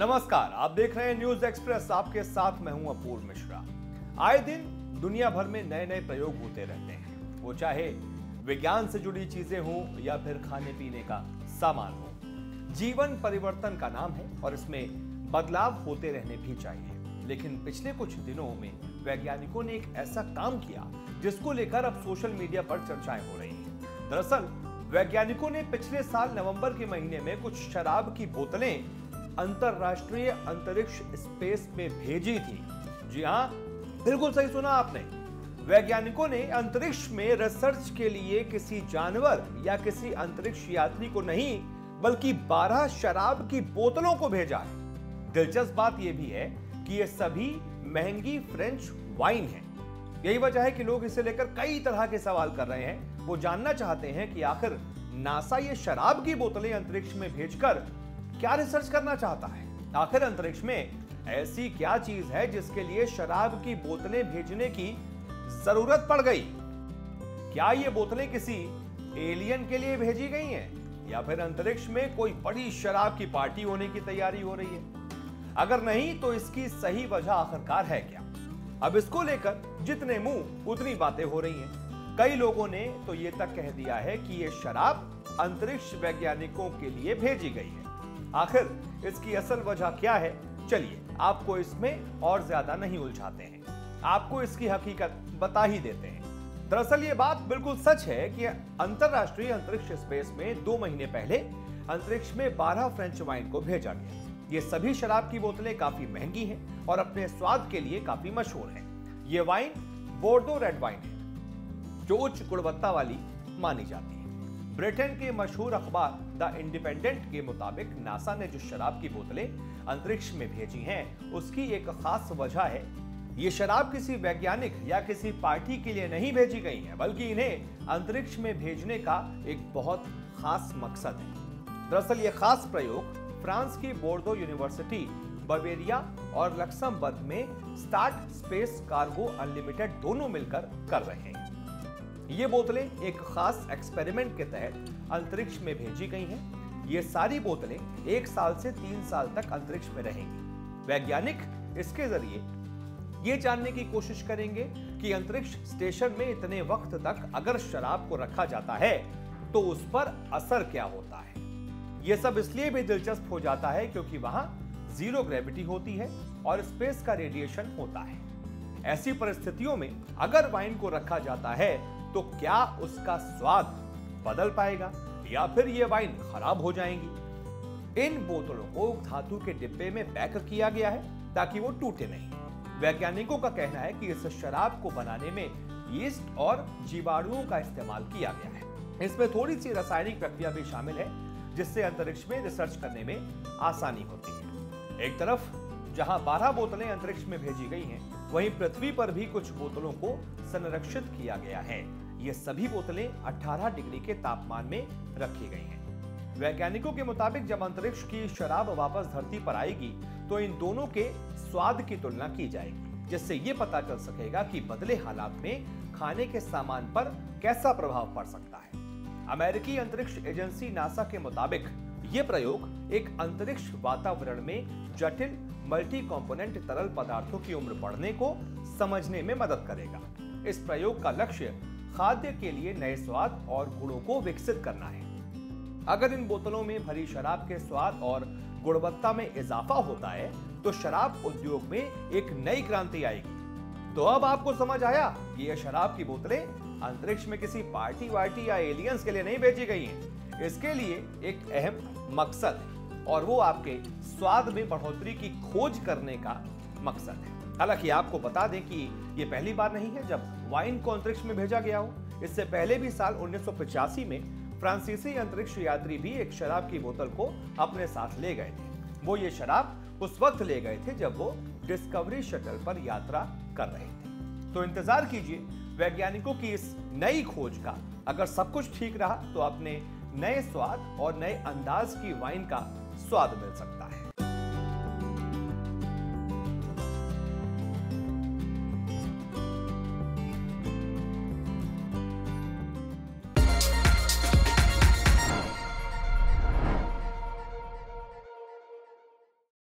नमस्कार, आप देख रहे हैं न्यूज एक्सप्रेस। आपके साथ मैं हूं अपूर्व मिश्रा। आए दिन दुनिया भर में नए नए प्रयोग होते रहते हैं, वो चाहे विज्ञान से जुड़ी चीजें हों या फिर खाने पीने का सामान हो। जीवन परिवर्तन का नाम है और इसमें बदलाव होते रहने भी चाहिए। लेकिन पिछले कुछ दिनों में वैज्ञानिकों ने एक ऐसा काम किया जिसको लेकर अब सोशल मीडिया पर चर्चाएं हो रही हैं। दरअसल वैज्ञानिकों ने पिछले साल नवंबर के महीने में कुछ शराब की बोतलें अंतरराष्ट्रीय अंतरिक्ष स्पेस में भेजी थी। जी हाँ, बिल्कुल सही सुना आपने। वैज्ञानिकों ने अंतरिक्ष में रिसर्च के लिए किसी जानवर या किसी अंतरिक्ष यात्री को नहीं बल्कि 12 शराब की बोतलों को भेजा है। दिलचस्प बात यह भी है कि ये सभी महंगी फ्रेंच वाइन है। यही वजह है कि लोग इसे लेकर कई तरह के सवाल कर रहे हैं। वो जानना चाहते हैं कि आखिर नासा ये शराब की बोतलें अंतरिक्ष में भेजकर क्या रिसर्च करना चाहता है। आखिर अंतरिक्ष में ऐसी क्या चीज है जिसके लिए शराब की बोतलें भेजने की जरूरत पड़ गई? क्या ये बोतलें किसी एलियन के लिए भेजी गई हैं या फिर अंतरिक्ष में कोई बड़ी शराब की पार्टी होने की तैयारी हो रही है? अगर नहीं तो इसकी सही वजह आखिरकार है क्या? अब इसको लेकर जितने मुंह उतनी बातें हो रही हैं। कई लोगों ने तो ये तक कह दिया है कि ये शराब अंतरिक्ष वैज्ञानिकों के लिए भेजी गई है। आखिर इसकी असल वजह क्या है? चलिए आपको इसमें और ज्यादा नहीं उलझाते हैं, आपको इसकी हकीकत बता ही देते हैं। दरअसल ये बात बिल्कुल सच है कि अंतरराष्ट्रीय अंतरिक्ष स्पेस में 2 महीने पहले अंतरिक्ष में 12 फ्रेंच वाइन को भेजा गया। ये सभी शराब की बोतलें काफी महंगी हैं और अपने स्वाद के लिए काफी मशहूर है। ये वाइन बोर्डो रेड वाइन है जो उच्च गुणवत्ता वाली मानी जाती है। ब्रिटेन के मशहूर अखबार द इंडिपेंडेंट के मुताबिक नासा ने जो शराब की बोतलें अंतरिक्ष में भेजी हैं, उसकी एक खास वजह है। ये शराब किसी वैज्ञानिक या किसी पार्टी के लिए नहीं भेजी गई हैं, बल्कि इन्हें अंतरिक्ष में भेजने का एक बहुत खास मकसद है। दरअसल ये खास प्रयोग फ्रांस की बोर्डो यूनिवर्सिटी, बवेरिया और लक्ज़मबर्ग में स्टार्ट स्पेस कार्गो अनलिमिटेड दोनों मिलकर कर रहे हैं। ये बोतलें एक खास एक्सपेरिमेंट के तहत अंतरिक्ष में भेजी गई हैं। ये सारी बोतलें 1 साल से 3 साल तक अंतरिक्ष में रहेंगी। वैज्ञानिक इसके जरिए ये जानने की कोशिश करेंगे कि अंतरिक्ष स्टेशन में इतने वक्त तक अगर शराब को रखा जाता है तो उस पर असर क्या होता है। ये सब इसलिए भी दिलचस्प हो जाता है क्योंकि वहां 0 ग्रेविटी होती है और स्पेस का रेडिएशन होता है। ऐसी परिस्थितियों में अगर वाइन को रखा जाता है तो क्या उसका स्वाद बदल पाएगा या फिर ये वाइन खराब हो जाएंगी? इन बोतलों को धातु के डिब्बे में पैक किया गया है ताकि वो टूटे नहीं। वैज्ञानिकों का कहना है कि इस शराब को बनाने में यीस्ट और जीवाणुओं का इस्तेमाल किया गया है। इसमें थोड़ी सी रासायनिक प्रक्रिया भी शामिल है जिससे अंतरिक्ष में रिसर्च करने में आसानी होती है। एक तरफ जहां 12 बोतलें अंतरिक्ष में भेजी गई हैं, वहीं पृथ्वी पर भी कुछ बोतलों को संरक्षित किया गया है। ये सभी बोतलें 18 डिग्री के तापमान में रखी गई हैं। वैज्ञानिकों के मुताबिक जब अंतरिक्ष की शराब वापस धरती पर आएगी तो इन दोनों के स्वाद की तुलना की जाएगी, जिससे ये पता चल सकेगा कि बदले हालात में खाने के सामान पर कैसा प्रभाव पड़ सकता है। अमेरिकी अंतरिक्ष एजेंसी नासा के मुताबिक ये प्रयोग एक अंतरिक्ष वातावरण में जटिल मल्टी कंपोनेंट तरल पदार्थों की उम्र बढ़ने को समझने में मदद करेगा। इस प्रयोग का लक्ष्य खाद्य के लिए नए स्वाद और गुणों को विकसित करना है। अगर इन बोतलों में भरी शराब के स्वाद और गुणवत्ता में इजाफा होता है तो शराब उद्योग में एक नई क्रांति आएगी। तो अब आपको समझ आया कि यह शराब की बोतलें अंतरिक्ष में किसी पार्टी या एलियंस के लिए नहीं भेजी गई हैं। इसके लिए एक अहम मकसद है और वो आपके स्वाद में बढ़ोतरी की खोज करने का मकसद है। हालांकि आपको बता दें कि ये पहली बार नहीं है जब वाइन को अंतरिक्ष में भेजा गया हो। इससे पहले भी साल 1985 में फ्रांसीसी अंतरिक्ष यात्री भी एक शराब की बोतल को अपने साथ ले गए थे। वो ये शराब उस वक्त ले गए थे जब वो डिस्कवरी शटल पर यात्रा कर रहे थे। तो इंतजार कीजिए वैज्ञानिकों की इस नई खोज का। अगर सब कुछ ठीक रहा तो अपने नए स्वाद और नए अंदाज की वाइन का स्वाद मिल सकता है।